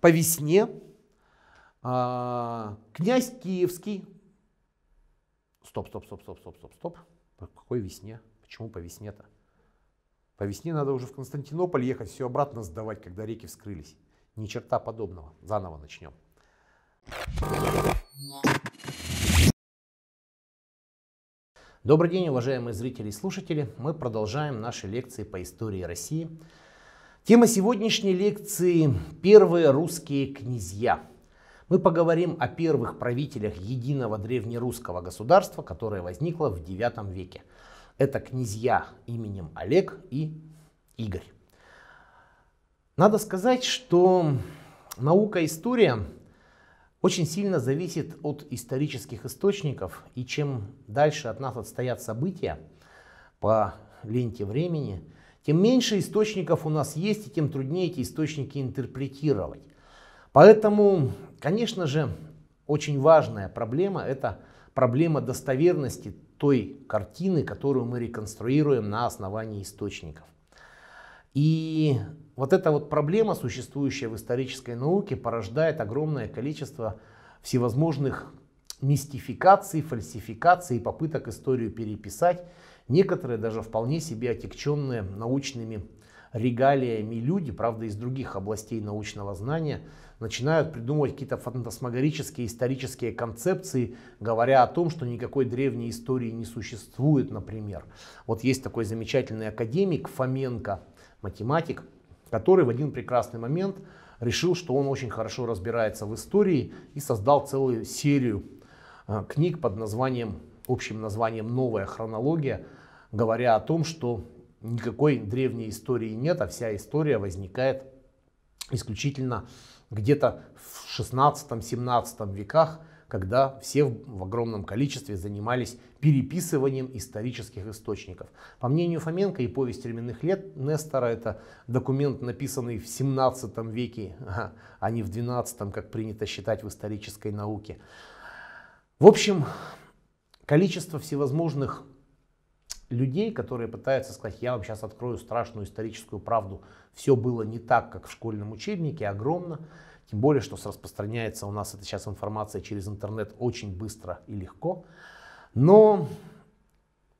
по весне князь Киевский... Стоп. По какой весне? Почему по весне-то? По весне надо уже в Константинополь ехать, все обратно сдавать, когда реки вскрылись. Ни черта подобного. Заново начнем. Добрый день, уважаемые зрители и слушатели. Мы продолжаем наши лекции по истории России. Тема сегодняшней лекции – первые русские князья. Мы поговорим о первых правителях единого древнерусского государства, которое возникло в IX веке. Это князья именем Олег и Игорь. Надо сказать, что наука история очень сильно зависит от исторических источников, и чем дальше от нас отстоят события по ленте времени, тем меньше источников у нас есть, и тем труднее эти источники интерпретировать. Поэтому, конечно же, очень важная проблема – это проблема достоверности той картины, которую мы реконструируем на основании источников. И вот эта вот проблема, существующая в исторической науке, порождает огромное количество всевозможных мистификаций, фальсификаций и попыток историю переписать. Некоторые даже вполне себе отягченные научными регалиями люди, правда из других областей научного знания, начинают придумывать какие-то фантасмагорические исторические концепции, говоря о том, что никакой древней истории не существует, например. Вот есть такой замечательный академик Фоменко, математик, который в один прекрасный момент решил, что он очень хорошо разбирается в истории и создал целую серию книг под названием, общим названием «Новая хронология», говоря о том, что никакой древней истории нет, а вся история возникает исключительно где-то в 16-17 веках, когда все в огромном количестве занимались переписыванием исторических источников. По мнению Фоменко, и «Повесть временных лет» Нестора — это документ, написанный в 17 веке, а не в 12, как принято считать в исторической науке. В общем, количество всевозможных людей, которые пытаются сказать, я вам сейчас открою страшную историческую правду, все было не так, как в школьном учебнике, огромно. Тем более, что распространяется у нас это сейчас информация через интернет очень быстро и легко. Но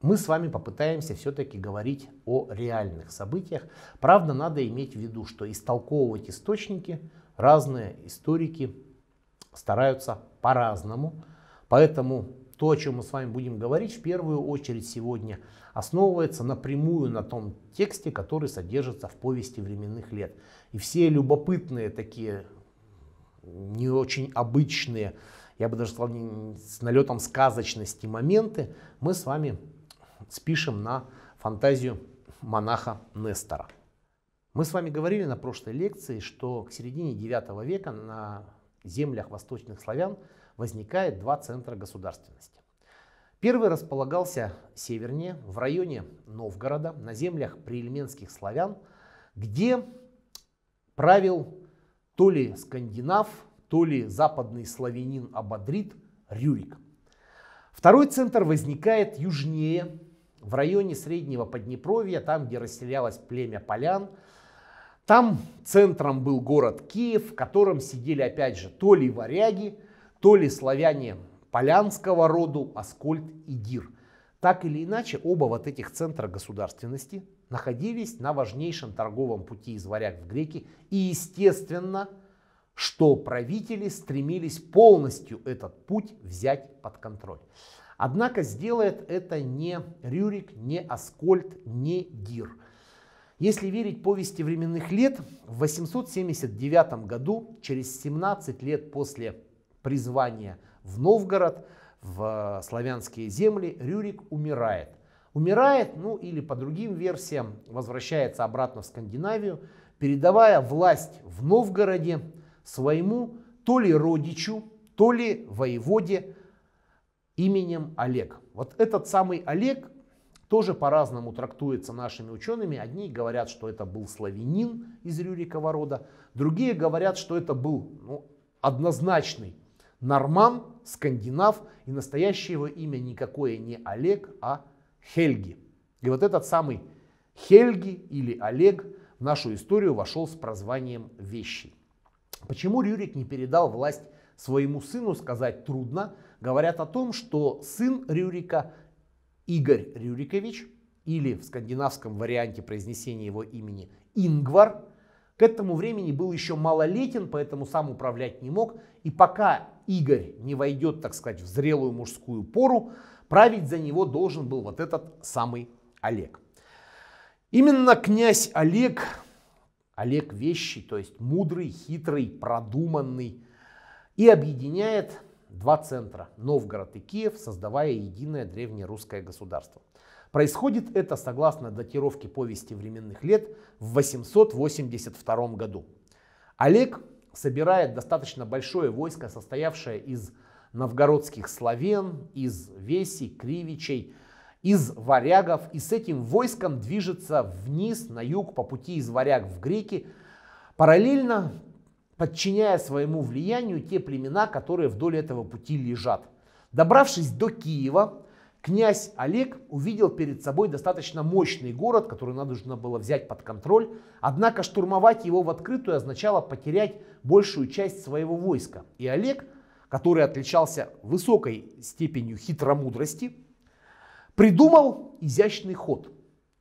мы с вами попытаемся все-таки говорить о реальных событиях. Правда, надо иметь в виду, что истолковывать источники разные историки стараются по-разному. Поэтому то, о чем мы с вами будем говорить, в первую очередь сегодня основывается напрямую на том тексте, который содержится в «Повести временных лет». И все любопытные такие, не очень обычные, я бы даже сказал, с налетом сказочности моменты, мы с вами спишем на фантазию монаха Нестора. Мы с вами говорили на прошлой лекции, что к середине IX века на землях восточных славян возникает два центра государственности. Первый располагался севернее, в районе Новгорода, на землях приильменских славян, где правил то ли скандинав, то ли западный славянин Абадрит Рюрик. Второй центр возникает южнее, в районе Среднего Поднепровья, там, где расселялось племя полян. Там центром был город Киев, в котором сидели опять же то ли варяги, то ли славяне полянского роду Аскольд и Дир. Так или иначе, оба вот этих центра государственности находились на важнейшем торговом пути из Варяг в Греки. И естественно, что правители стремились полностью этот путь взять под контроль. Однако сделает это не Рюрик, не Аскольд, не Дир. Если верить «Повести временных лет», в 879 году, через 17 лет после призвания в Новгород, в славянские земли, Рюрик умирает. Умирает, ну или по другим версиям, возвращается обратно в Скандинавию, передавая власть в Новгороде своему то ли родичу, то ли воеводе именем Олег. Вот этот самый Олег тоже по-разному трактуется нашими учеными. Одни говорят, что это был славянин из Рюрикова рода, другие говорят, что это был однозначный норман, скандинав, и настоящее его имя никакое не Олег, а Хельги. И вот этот самый Хельги или Олег в нашу историю вошел с прозванием Вещий. Почему Рюрик не передал власть своему сыну, сказать трудно. Говорят о том, что сын Рюрика, Игорь Рюрикович, или в скандинавском варианте произнесения его имени Ингвар, к этому времени был еще малолетен, поэтому сам управлять не мог. И пока Игорь не войдет, так сказать, в зрелую мужскую пору, править за него должен был вот этот самый Олег. Именно князь Олег, Олег Вещий, то есть мудрый, хитрый, продуманный, и объединяет два центра, Новгород и Киев, создавая единое древнерусское государство. Происходит это, согласно датировке повести временных лет, в 882 году. Олег собирает достаточно большое войско, состоявшее из новгородских словен, из веси, кривичей, из варягов, и с этим войском движется вниз, на юг, по пути из Варяг в Греки, параллельно подчиняя своему влиянию те племена, которые вдоль этого пути лежат. Добравшись до Киева, князь Олег увидел перед собой достаточно мощный город, который нужно было взять под контроль, однако штурмовать его в открытую означало потерять большую часть своего войска. И Олег, который отличался высокой степенью хитромудрости, придумал изящный ход.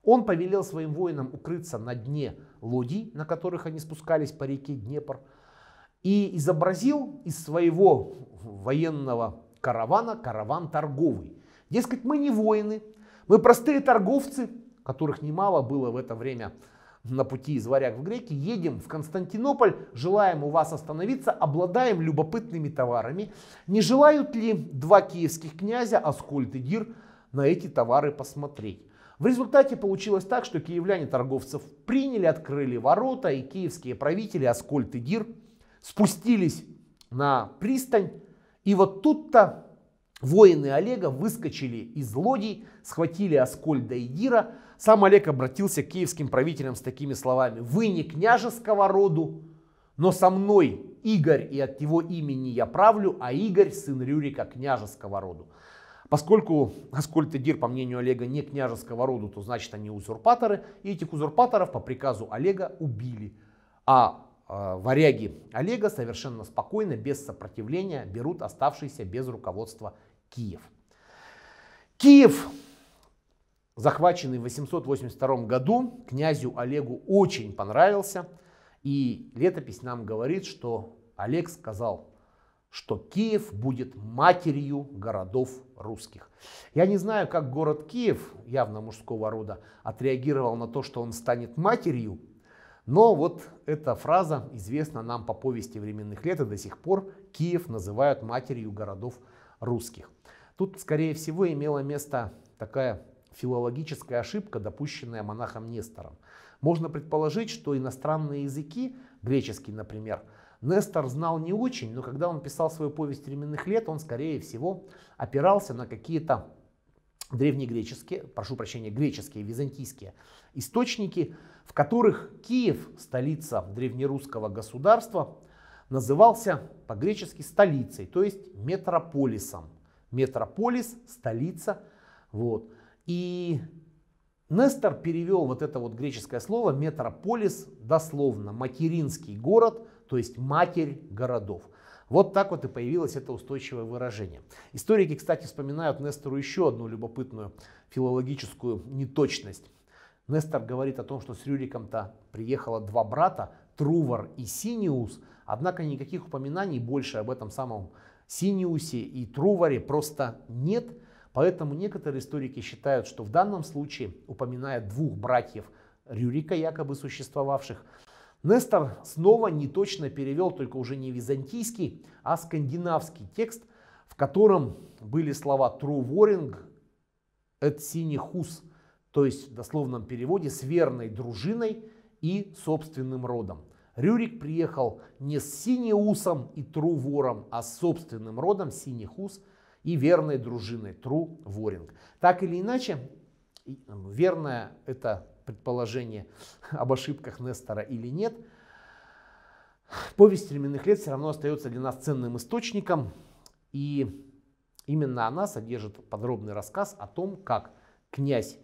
Он повелел своим воинам укрыться на дне лодий, на которых они спускались по реке Днепр, и изобразил из своего военного каравана караван торговый. Дескать, мы не воины, мы простые торговцы, которых немало было в это время на пути из Варяг в Греки, едем в Константинополь, желаем у вас остановиться, обладаем любопытными товарами. Не желают ли два киевских князя, Аскольд и Дир, на эти товары посмотреть? В результате получилось так, что киевляне торговцев приняли, открыли ворота, и киевские правители Аскольд и Дир спустились на пристань, и вот тут-то воины Олега выскочили из лодий, схватили Аскольда и Дира. Сам Олег обратился к киевским правителям с такими словами: «Вы не княжеского роду, но со мной Игорь, и от его имени я правлю, а Игорь, сын Рюрика, княжеского роду». Поскольку Аскольд и Дир, по мнению Олега, не княжеского роду, то значит они узурпаторы, и этих узурпаторов по приказу Олега убили. А варяги Олега совершенно спокойно, без сопротивления, берут оставшийся без руководства Киев. Киев, захваченный в 882 году, князю Олегу очень понравился. И летопись нам говорит, что Олег сказал, что Киев будет матерью городов русских. Я не знаю, как город Киев, явно мужского рода, отреагировал на то, что он станет матерью, но вот эта фраза известна нам по повести временных лет, и до сих пор Киев называют матерью городов русских. Тут, скорее всего, имела место такая филологическая ошибка, допущенная монахом Нестором. Можно предположить, что иностранные языки, греческий, например, Нестор знал не очень, но когда он писал свою повесть временных лет, он, скорее всего, опирался на какие-то древнегреческие, прошу прощения, греческие, византийские источники, в которых Киев, столица древнерусского государства, назывался по-гречески столицей, то есть метрополисом. Метрополис – столица. Вот. И Нестор перевел вот это вот греческое слово метрополис дословно материнский город, то есть матерь городов. Вот так вот и появилось это устойчивое выражение. Историки, кстати, вспоминают Нестору еще одну любопытную филологическую неточность. Нестор говорит о том, что с Рюриком-то приехало два брата, Трувор и Синиус, однако никаких упоминаний больше об этом самом Синиусе и Труворе просто нет, поэтому некоторые историки считают, что в данном случае, упоминая двух братьев Рюрика, якобы существовавших, Нестор снова неточно перевел только уже не византийский, а скандинавский текст, в котором были слова «Труворинг эт синихус», то есть в дословном переводе «с верной дружиной и собственным родом». Рюрик приехал не с Синиусом и Трувором, а с собственным родом Синихус и верной дружиной Труворинг. Так или иначе, верное это предположение об ошибках Нестора или нет, повесть временных лет все равно остается для нас ценным источником, и именно она содержит подробный рассказ о том, как князь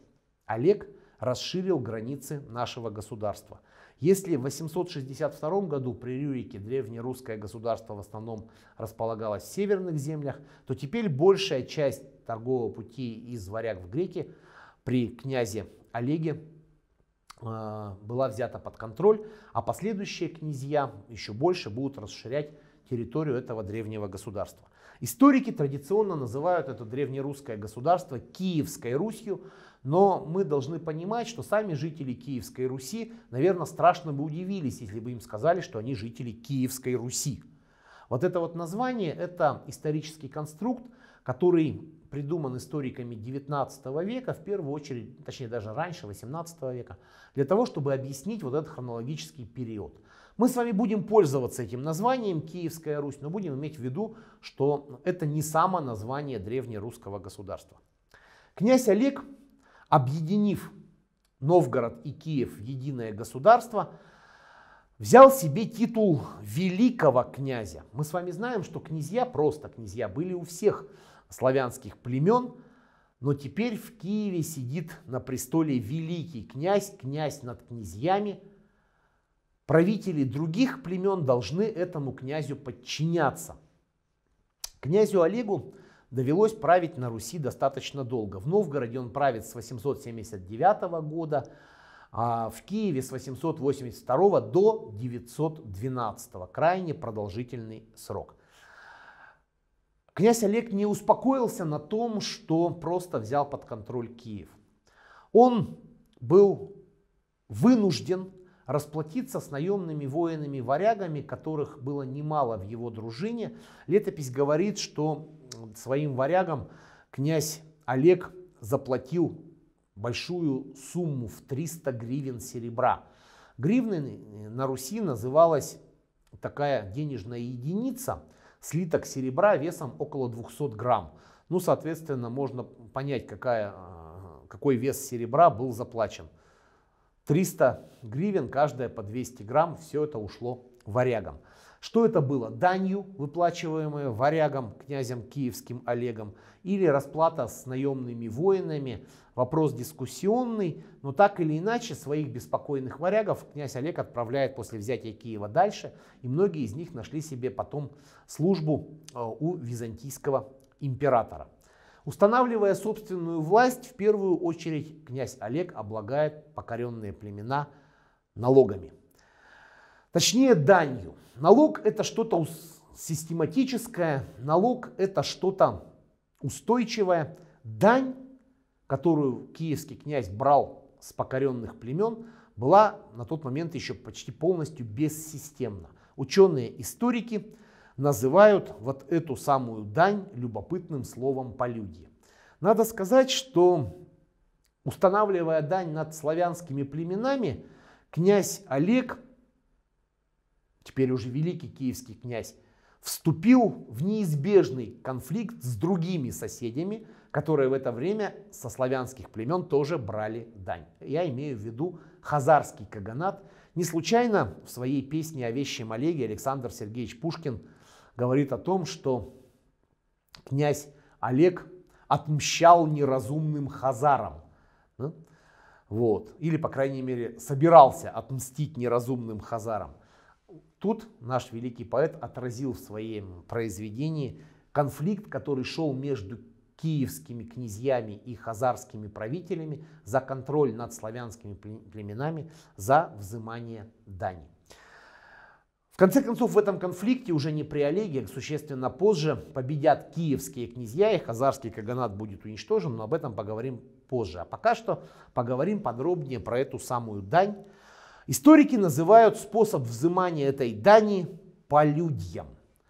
Олег расширил границы нашего государства. Если в 862 году при Рюрике древнерусское государство в основном располагалось в северных землях, то теперь большая часть торгового пути из Варяг в Греки при князе Олеге была взята под контроль, а последующие князья еще больше будут расширять территорию этого древнего государства. Историки традиционно называют это древнерусское государство Киевской Русью, но мы должны понимать, что сами жители Киевской Руси, наверное, страшно бы удивились, если бы им сказали, что они жители Киевской Руси. Вот это вот название – это исторический конструкт, который придуман историками 19 века, в первую очередь, точнее даже раньше, 18 века, для того, чтобы объяснить вот этот хронологический период. Мы с вами будем пользоваться этим названием Киевская Русь, но будем иметь в виду, что это не само название древнерусского государства. Князь Олег, объединив Новгород и Киев в единое государство, взял себе титул великого князя. Мы с вами знаем, что князья, просто князья, были у всех славянских племен, но теперь в Киеве сидит на престоле великий князь, князь над князьями. Правители других племен должны этому князю подчиняться. Князю Олегу довелось править на Руси достаточно долго. В Новгороде он правит с 879 года, а в Киеве с 882 до 912, крайне продолжительный срок. Князь Олег не успокоился на том, что просто взял под контроль Киев. Он был вынужден расплатиться с наемными воинами-варягами, которых было немало в его дружине. Летопись говорит, что своим варягам князь Олег заплатил большую сумму в 300 гривен серебра. Гривной на Руси называлась такая денежная единица, слиток серебра весом около 200 грамм. Ну, соответственно, можно понять, какой вес серебра был заплачен. 300 гривен, каждая по 200 грамм, все это ушло варягам. Что это было? Данью, выплачиваемая варягам, князем Киевским Олегом, или расплата с наемными воинами? Вопрос дискуссионный, но так или иначе своих беспокойных варягов князь Олег отправляет после взятия Киева дальше, и многие из них нашли себе потом службу у византийского императора. Устанавливая собственную власть, в первую очередь князь Олег облагает покоренные племена налогами. Точнее, данью. Налог – это что-то систематическое, налог – это что-то устойчивое. Дань, которую киевский князь брал с покоренных племен, была на тот момент еще почти полностью бессистемна. Ученые-историки называют вот эту самую дань любопытным словом полюдье. Надо сказать, что, устанавливая дань над славянскими племенами, князь Олег, теперь уже великий киевский князь, вступил в неизбежный конфликт с другими соседями, которые в это время со славянских племен тоже брали дань. Я имею в виду Хазарский каганат. Не случайно в своей песне о вещем Олеге Александр Сергеевич Пушкин говорит о том, что князь Олег отмщал неразумным хазарам. Вот. Или, по крайней мере, собирался отмстить неразумным хазарам. Тут наш великий поэт отразил в своем произведении конфликт, который шел между киевскими князьями и хазарскими правителями за контроль над славянскими племенами, за взимание дани. В конце концов, в этом конфликте уже не при Олеге, существенно позже, победят киевские князья, и хазарский каганат будет уничтожен, но об этом поговорим позже. А пока что поговорим подробнее про эту самую дань. Историки называют способ взимания этой дани полюдьем.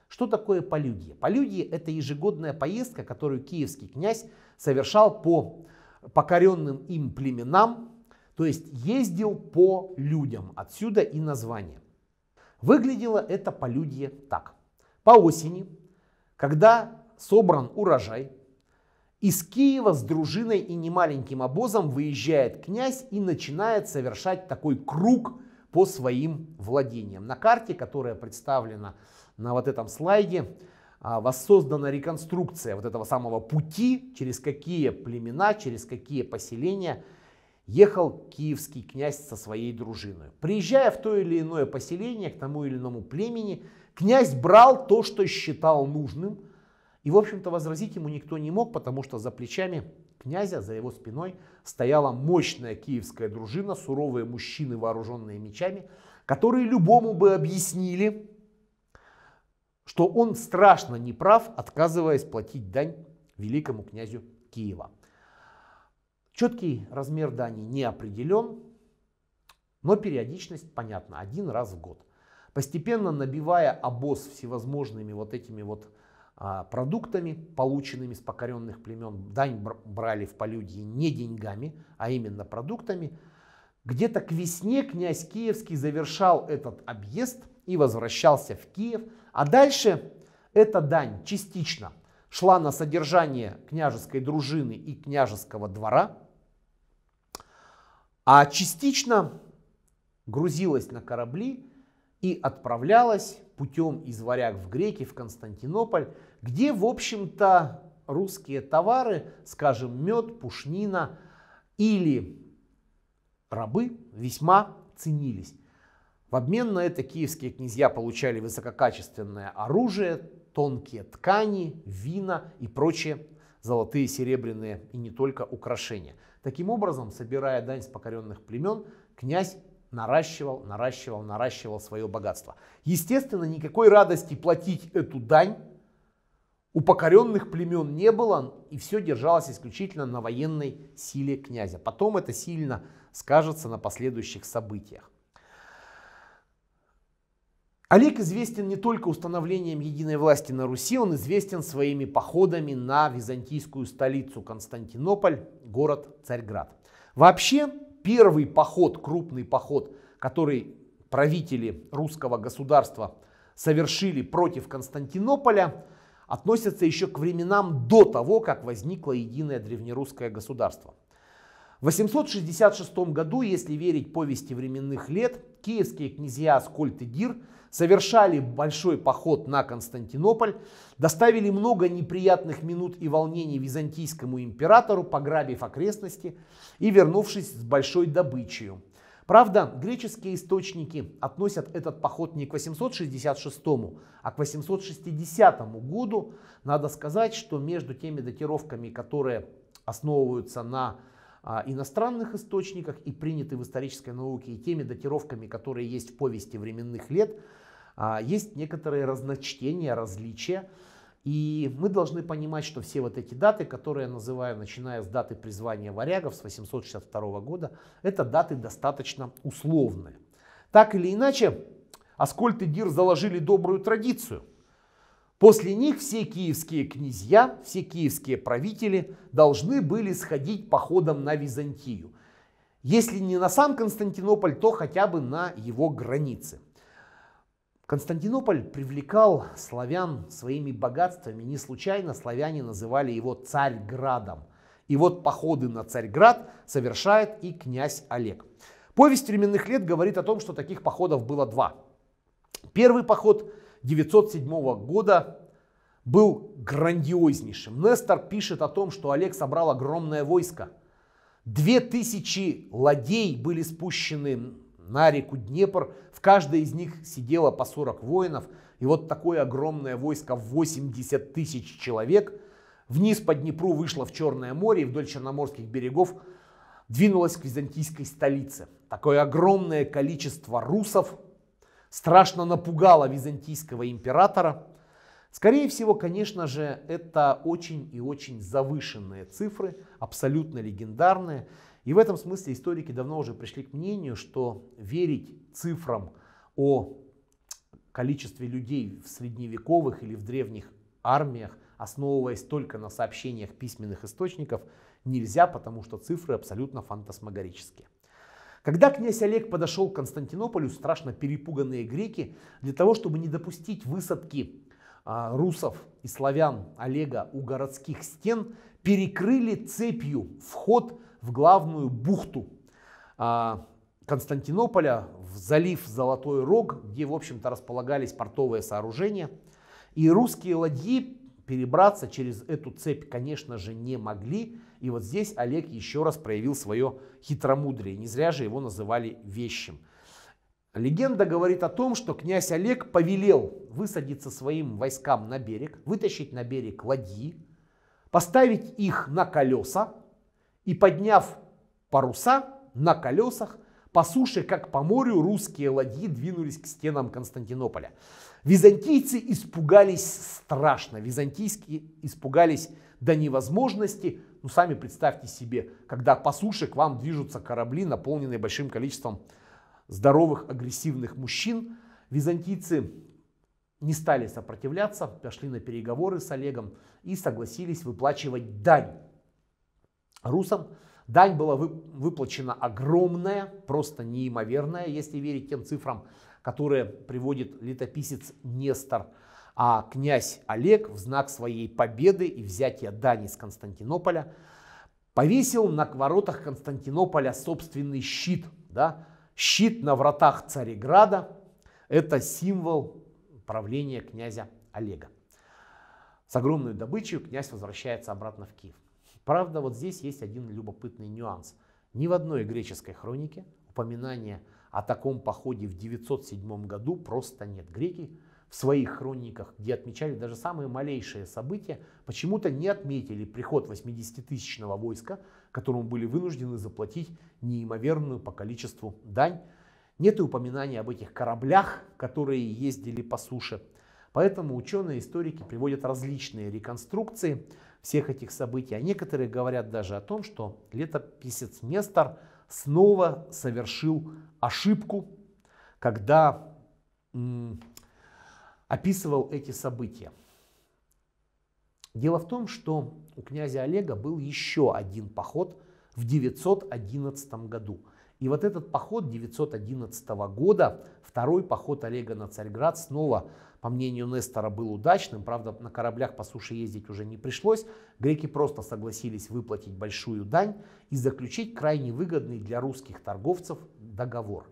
Что такое полюдье? Полюдье – это ежегодная поездка, которую киевский князь совершал по покоренным им племенам, то есть ездил по людям, отсюда и название. Выглядело это полюдье так. По осени, когда собран урожай, из Киева с дружиной и немаленьким обозом выезжает князь и начинает совершать такой круг по своим владениям. На карте, которая представлена на вот этом слайде, воссоздана реконструкция вот этого самого пути, через какие племена, через какие поселения ехал киевский князь со своей дружиной. Приезжая в то или иное поселение, к тому или иному племени, князь брал то, что считал нужным. И, в общем-то, возразить ему никто не мог, потому что за плечами князя, за его спиной, стояла мощная киевская дружина, суровые мужчины, вооруженные мечами, которые любому бы объяснили, что он страшно неправ, отказываясь платить дань великому князю Киева. Четкий размер дани не определен, но периодичность понятна, один раз в год. Постепенно набивая обоз всевозможными вот этими вот продуктами, полученными с покоренных племен, дань брали в полюдье не деньгами, а именно продуктами. Где-то к весне князь Киевский завершал этот объезд и возвращался в Киев, а дальше эта дань частично шла на содержание княжеской дружины и княжеского двора, а частично грузилась на корабли и отправлялась путем из Варяг в Греки в Константинополь, где, в общем-то, русские товары, скажем, мед, пушнина или рабы, весьма ценились. В обмен на это киевские князья получали высококачественное оружие, тонкие ткани, вина и прочие золотые, серебряные и не только украшения. Таким образом, собирая дань с покоренных племен, князь наращивал свое богатство. Естественно, никакой радости платить эту дань у покоренных племен не было, и все держалось исключительно на военной силе князя. Потом это сильно скажется на последующих событиях. Олег известен не только установлением единой власти на Руси, он известен своими походами на византийскую столицу Константинополь, город Царьград. Вообще, первый поход, крупный поход, который правители русского государства совершили против Константинополя, относится еще к временам до того, как возникло единое древнерусское государство. В 866 году, если верить повести временных лет, киевские князья Аскольд и Дир совершали большой поход на Константинополь, доставили много неприятных минут и волнений византийскому императору, пограбив окрестности и вернувшись с большой добычей. Правда, греческие источники относят этот поход не к 866, а к 860 году. Надо сказать, что между теми датировками, которые основываются на иностранных источниках и приняты в исторической науке, и теми датировками, которые есть в повести временных лет, есть некоторые разночтения, различия, и мы должны понимать, что все вот эти даты, которые я называю, начиная с даты призвания варягов с 862 года, это даты достаточно условные. Так или иначе, Аскольд и Дир заложили добрую традицию. После них все киевские князья, все киевские правители должны были сходить походом на Византию. Если не на сам Константинополь, то хотя бы на его границы. Константинополь привлекал славян своими богатствами. Не случайно славяне называли его Царьградом. И вот походы на Царьград совершает и князь Олег. Повесть временных лет говорит о том, что таких походов было два. Первый поход 907 года был грандиознейшим. Нестор пишет о том, что Олег собрал огромное войско. 2000 ладей были спущены на реку Днепр, в каждой из них сидело по 40 воинов, и вот такое огромное войско в 80 тысяч человек вниз по Днепру вышло в Черное море и вдоль черноморских берегов двинулось к византийской столице. Такое огромное количество русов страшно напугало византийского императора. Скорее всего, конечно же, это очень и очень завышенные цифры, абсолютно легендарные. И в этом смысле историки давно уже пришли к мнению, что верить цифрам о количестве людей в средневековых или в древних армиях, основываясь только на сообщениях письменных источников, нельзя, потому что цифры абсолютно фантасмагорические. Когда князь Олег подошел к Константинополю, страшно перепуганные греки, для того, чтобы не допустить высадки русов и славян Олега у городских стен, перекрыли цепью вход в главную бухту Константинополя, в залив Золотой Рог, где, в общем-то, располагались портовые сооружения. И русские ладьи перебраться через эту цепь, конечно же, не могли. И вот здесь Олег еще раз проявил свое хитромудрие. Не зря же его называли вещим. Легенда говорит о том, что князь Олег повелел высадиться своим войскам на берег, вытащить на берег ладьи, поставить их на колеса и, подняв паруса на колесах, по суше, как по морю, русские ладьи двинулись к стенам Константинополя. Византийцы испугались страшно, византийские испугались до невозможности. Ну, сами представьте себе, когда по суше к вам движутся корабли, наполненные большим количеством здоровых, агрессивных мужчин. Византийцы не стали сопротивляться, пошли на переговоры с Олегом и согласились выплачивать дань русам. Дань была выплачена огромная, просто неимоверная, если верить тем цифрам, которые приводит летописец Нестор. А князь Олег в знак своей победы и взятия дани с Константинополя повесил на воротах Константинополя собственный щит. Да? Щит на вратах Царьграда – это символ правления князя Олега. С огромной добычей князь возвращается обратно в Киев. Правда, вот здесь есть один любопытный нюанс. Ни в одной греческой хронике упоминания о таком походе в 907 году просто нет. Греки в своих хрониках, где отмечали даже самые малейшие события, почему-то не отметили приход 80-тысячного войска, которому были вынуждены заплатить неимоверную по количеству дань. Нет и упоминания об этих кораблях, которые ездили по суше. Поэтому ученые-историки приводят различные реконструкции всех этих событий. А некоторые говорят даже о том, что летописец Нестор снова совершил ошибку, когда описывал эти события. Дело в том, что у князя Олега был еще один поход в 911 году. И вот этот поход 911 года, второй поход Олега на Царьград, снова, по мнению Нестора, был удачным. Правда, на кораблях по суше ездить уже не пришлось. Греки просто согласились выплатить большую дань и заключить крайне выгодный для русских торговцев договор.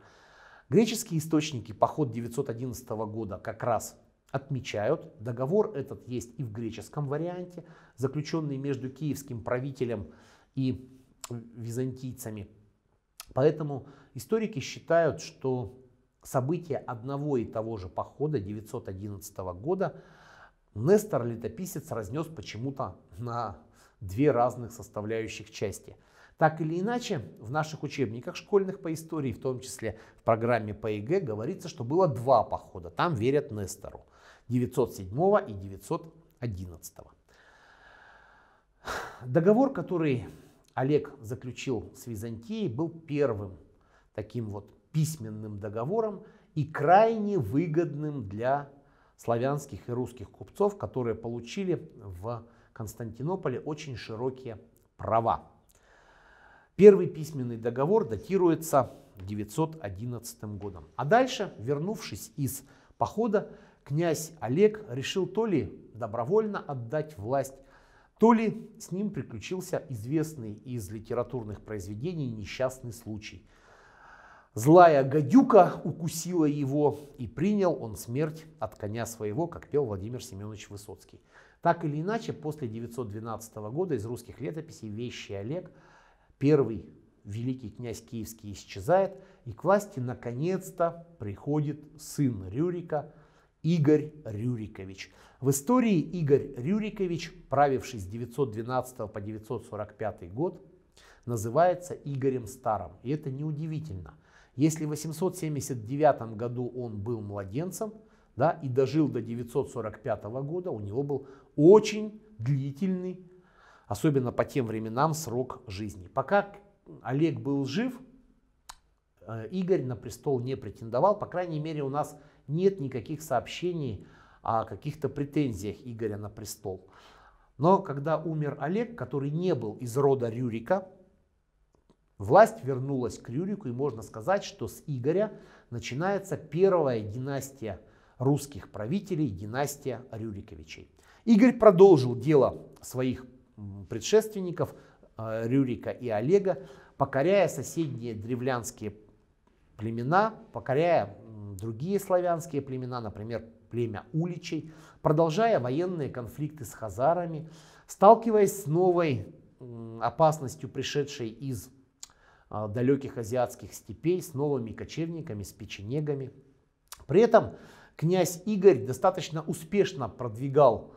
Греческие источники поход 911 года как раз отмечают. Договор этот есть и в греческом варианте, заключенный между киевским правителем и византийцами. Поэтому историки считают, что события одного и того же похода 911 года Нестор-летописец разнес почему-то на две разных составляющих части. Так или иначе, в наших учебниках школьных по истории, в том числе в программе по ЕГЭ, говорится, что было два похода. Там верят Нестору. 907 и 911. Договор, который Олег заключил с Византией, был первым таким вот письменным договором и крайне выгодным для славянских и русских купцов, которые получили в Константинополе очень широкие права. Первый письменный договор датируется 911 годом. А дальше, вернувшись из похода, князь Олег решил то ли добровольно отдать власть, то ли с ним приключился известный из литературных произведений несчастный случай. Злая гадюка укусила его, и принял он смерть от коня своего, как пел Владимир Семенович Высоцкий. Так или иначе, после 912 года из русских летописей вещий Олег, первый великий князь киевский, исчезает, и к власти наконец-то приходит сын Рюрика, Игорь Рюрикович. В истории Игорь Рюрикович, правивший с 912 по 945 год, называется Игорем Старым. И это неудивительно. Если в 879 году он был младенцем, да, и дожил до 945 года, у него был очень длительный, особенно по тем временам, срок жизни. Пока Олег был жив, Игорь на престол не претендовал, по крайней мере, у нас нет никаких сообщений о каких-то претензиях Игоря на престол. Но когда умер Олег, который не был из рода Рюрика, власть вернулась к Рюрику, и можно сказать, что с Игоря начинается первая династия русских правителей, династия Рюриковичей. Игорь продолжил дело своих предшественников Рюрика и Олега, покоряя соседние древлянские племена, покоряя другие славянские племена, например, племя уличей, продолжая военные конфликты с хазарами, сталкиваясь с новой опасностью, пришедшей из далеких азиатских степей, с новыми кочевниками, с печенегами. При этом князь Игорь достаточно успешно продвигал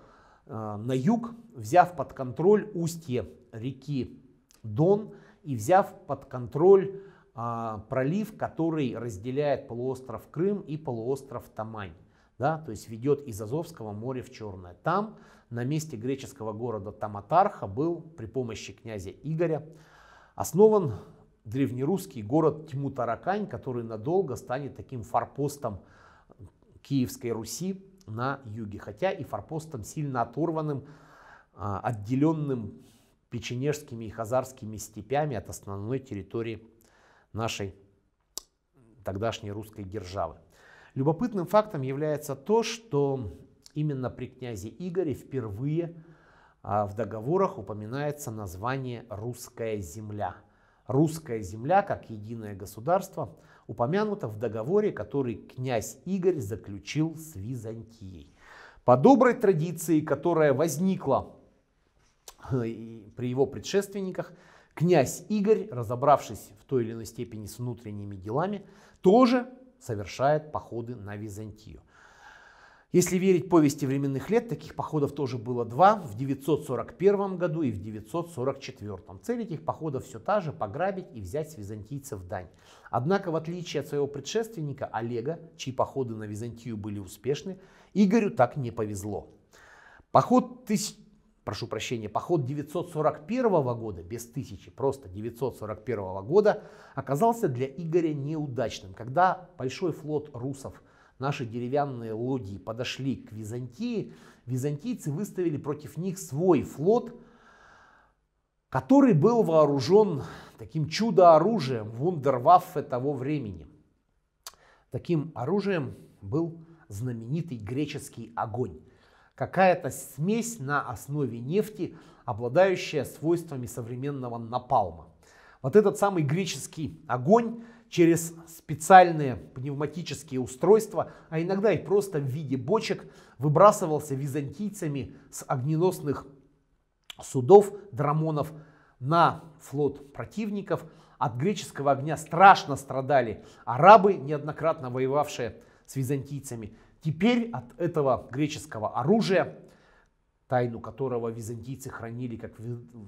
на юг, взяв под контроль устье реки Дон и взяв под контроль пролив, который разделяет полуостров Крым и полуостров Тамань, да, то есть ведет из Азовского моря в Черное. Там, на месте греческого города Таматарха, был при помощи князя Игоря основан древнерусский город Тьму-Таракань, который надолго станет таким форпостом Киевской Руси на юге, хотя и форпостом сильно оторванным, отделенным печенежскими и хазарскими степями от основной территории нашей тогдашней русской державы. Любопытным фактом является то, что именно при князе Игоре впервые в договорах упоминается название «Русская земля». Русская земля, как единое государство, упомянута в договоре, который князь Игорь заключил с Византией. По доброй традиции, которая возникла при его предшественниках, князь Игорь, разобравшись в той или иной степени с внутренними делами, тоже совершает походы на Византию. Если верить повести временных лет, таких походов тоже было два, в 941 году и в 944. Цель этих походов все та же – пограбить и взять с византийцев дань. Однако, в отличие от своего предшественника Олега, чьи походы на Византию были успешны, Игорю так не повезло. Поход 941 года, без тысячи, просто 941 года, оказался для Игоря неудачным. Когда большой флот русов, наши деревянные лодии, подошли к Византии, византийцы выставили против них свой флот, который был вооружен таким чудо-оружием, вундерваффе того времени. Таким оружием был знаменитый греческий огонь. Какая-то смесь на основе нефти, обладающая свойствами современного напалма. Вот этот самый греческий огонь через специальные пневматические устройства, а иногда и просто в виде бочек, выбрасывался византийцами с огненосных судов, драмонов, на флот противников. От греческого огня страшно страдали арабы, неоднократно воевавшие с византийцами. Теперь от этого греческого оружия, тайну которого византийцы хранили как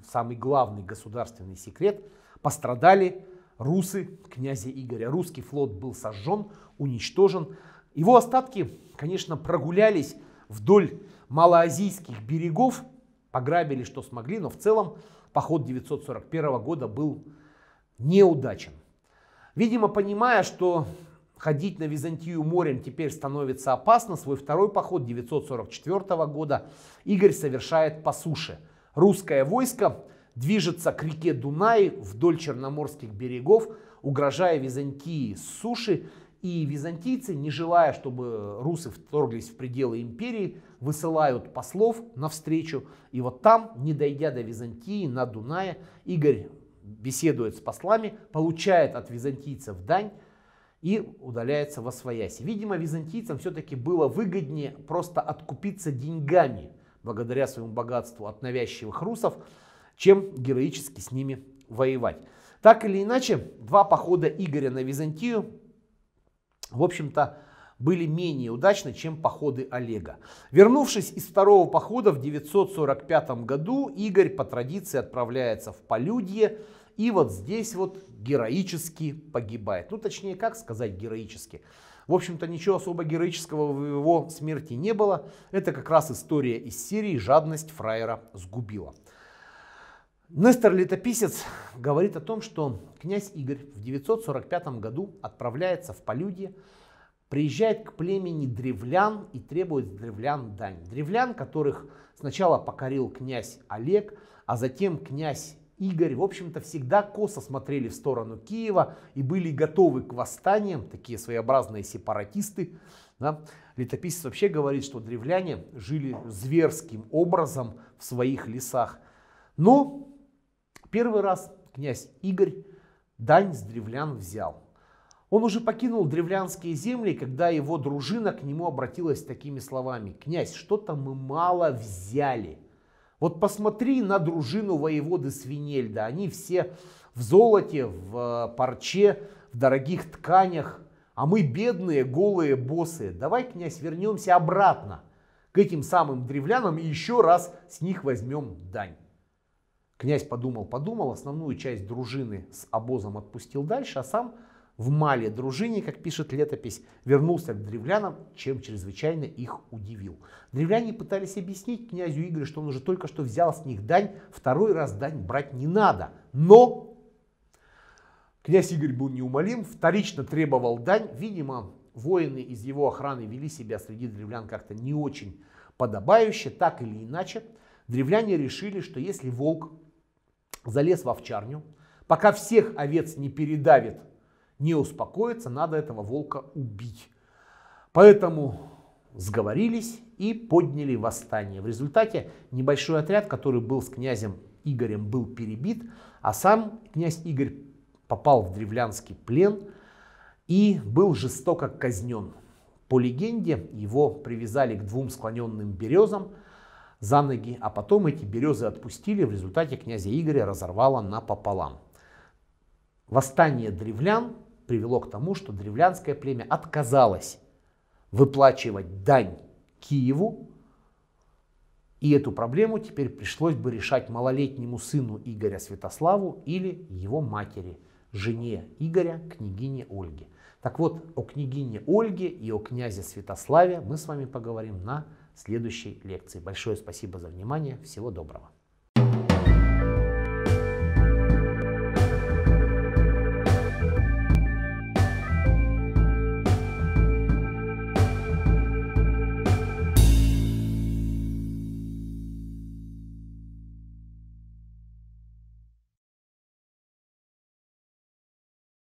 самый главный государственный секрет, пострадали русы князя Игоря. Русский флот был сожжен, уничтожен. Его остатки, конечно, прогулялись вдоль малоазийских берегов, пограбили что смогли, но в целом поход 941 года был неудачен. Видимо, понимая, что ходить на Византию морем теперь становится опасно, свой второй поход 944 года Игорь совершает по суше. Русское войско движется к реке Дунай вдоль черноморских берегов, угрожая Византии с суши. И византийцы, не желая, чтобы русы вторглись в пределы империи, высылают послов навстречу. И вот там, не дойдя до Византии, на Дунае, Игорь беседует с послами, получает от византийцев дань и удаляется восвояси. Видимо, византийцам все-таки было выгоднее просто откупиться деньгами, благодаря своему богатству, от навязчивых русов, чем героически с ними воевать. Так или иначе, два похода Игоря на Византию, в общем-то, были менее удачны, чем походы Олега. Вернувшись из второго похода в 945 году, Игорь по традиции отправляется в полюдье, и вот здесь вот героически погибает. Ну, точнее, как сказать героически? В общем-то, ничего особо героического в его смерти не было. Это как раз история из серии «Жадность фраера сгубила». Нестор-летописец говорит о том, что князь Игорь в 945 году отправляется в полюдье, приезжает к племени древлян и требует древлян дань. Древлян, которых сначала покорил князь Олег, а затем князь Игорь, в общем-то, всегда косо смотрели в сторону Киева и были готовы к восстаниям, такие своеобразные сепаратисты. Да? Летописец вообще говорит, что древляне жили зверским образом в своих лесах. Но первый раз князь Игорь дань с древлян взял. Он уже покинул древлянские земли, когда его дружина к нему обратилась такими словами. «Князь, что-то мы мало взяли. Вот посмотри на дружину воеводы Свинельда. Они все в золоте, в парче, в дорогих тканях. А мы бедные, голые, босые. Давай, князь, вернемся обратно к этим самым древлянам и еще раз с них возьмем дань». Князь подумал, основную часть дружины с обозом отпустил дальше, а сам в малой дружине, как пишет летопись, вернулся к древлянам, чем чрезвычайно их удивил. Древляне пытались объяснить князю Игорю, что он уже только что взял с них дань, второй раз дань брать не надо. Но князь Игорь был неумолим, вторично требовал дань. Видимо, воины из его охраны вели себя среди древлян как-то не очень подобающе. Так или иначе, древляне решили, что если волк залез в овчарню, пока всех овец не передавит, не успокоится, надо этого волка убить. Поэтому сговорились и подняли восстание. В результате небольшой отряд, который был с князем Игорем, был перебит, а сам князь Игорь попал в древлянский плен и был жестоко казнен. По легенде, его привязали к двум склоненным березам за ноги, а потом эти березы отпустили, в результате князя Игоря разорвало напополам. Восстание древлян привело к тому, что древлянское племя отказалось выплачивать дань Киеву, и эту проблему теперь пришлось бы решать малолетнему сыну Игоря Святославу или его матери, жене Игоря, княгине Ольге. Так вот, о княгине Ольге и о князе Святославе мы с вами поговорим на следующей лекции. Большое спасибо за внимание, всего доброго.